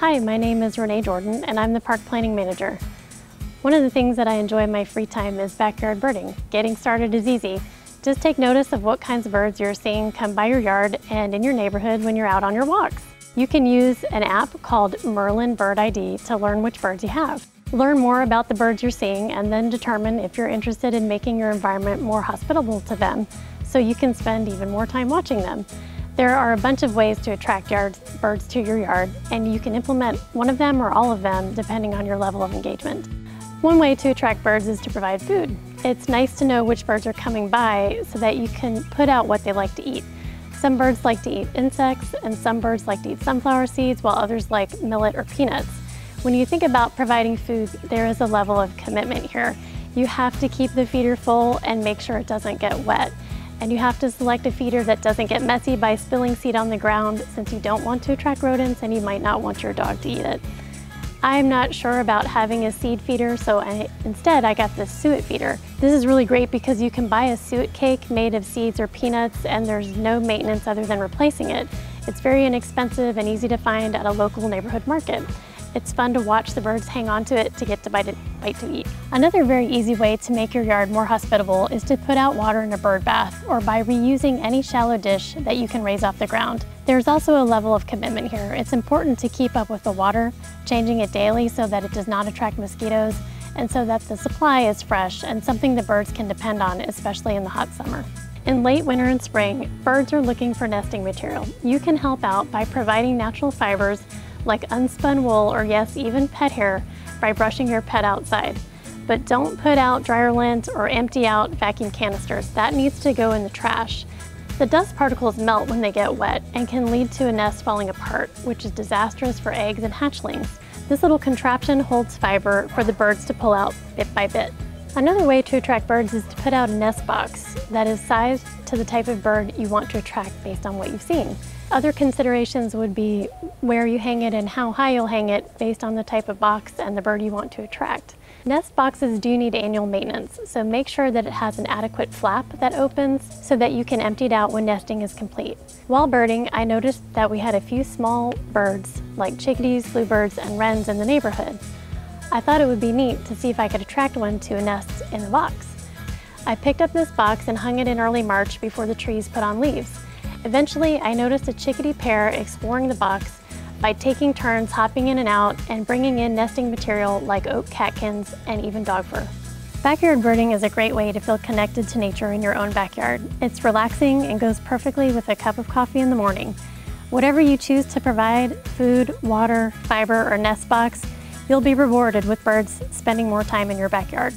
Hi, my name is Renee Jordan and I'm the park planning manager. One of the things that I enjoy in my free time is backyard birding. Getting started is easy. Just take notice of what kinds of birds you're seeing come by your yard and in your neighborhood when you're out on your walks. You can use an app called Merlin Bird ID to learn which birds you have. Learn more about the birds you're seeing and then determine if you're interested in making your environment more hospitable to them so you can spend even more time watching them. There are a bunch of ways to attract birds to your yard, and you can implement one of them or all of them depending on your level of engagement. One way to attract birds is to provide food. It's nice to know which birds are coming by so that you can put out what they like to eat. Some birds like to eat insects, and some birds like to eat sunflower seeds, while others like millet or peanuts. When you think about providing food, there is a level of commitment here. You have to keep the feeder full and make sure it doesn't get wet. And you have to select a feeder that doesn't get messy by spilling seed on the ground, since you don't want to attract rodents and you might not want your dog to eat it. I'm not sure about having a seed feeder, so instead I got this suet feeder. This is really great because you can buy a suet cake made of seeds or peanuts, and there's no maintenance other than replacing it. It's very inexpensive and easy to find at a local neighborhood market. It's fun to watch the birds hang on to it to get to bite to eat. Another very easy way to make your yard more hospitable is to put out water in a bird bath, or by reusing any shallow dish that you can raise off the ground. There's also a level of commitment here. It's important to keep up with the water, changing it daily so that it does not attract mosquitoes, and so that the supply is fresh and something the birds can depend on, especially in the hot summer. In late winter and spring, birds are looking for nesting material. You can help out by providing natural fibers like unspun wool, or yes, even pet hair, by brushing your pet outside. But don't put out dryer lint or empty out vacuum canisters. That needs to go in the trash. The dust particles melt when they get wet and can lead to a nest falling apart, which is disastrous for eggs and hatchlings. This little contraption holds fiber for the birds to pull out bit by bit. Another way to attract birds is to put out a nest box that is sized to the type of bird you want to attract based on what you've seen. Other considerations would be where you hang it and how high you'll hang it based on the type of box and the bird you want to attract. Nest boxes do need annual maintenance, so make sure that it has an adequate flap that opens so that you can empty it out when nesting is complete. While birding, I noticed that we had a few small birds like chickadees, bluebirds, and wrens in the neighborhood. I thought it would be neat to see if I could attract one to a nest in the box. I picked up this box and hung it in early March before the trees put on leaves. Eventually, I noticed a chickadee pair exploring the box by taking turns hopping in and out and bringing in nesting material like oak catkins and even dog fur. Backyard birding is a great way to feel connected to nature in your own backyard. It's relaxing and goes perfectly with a cup of coffee in the morning. Whatever you choose to provide, food, water, fiber, or nest box, you'll be rewarded with birds spending more time in your backyard.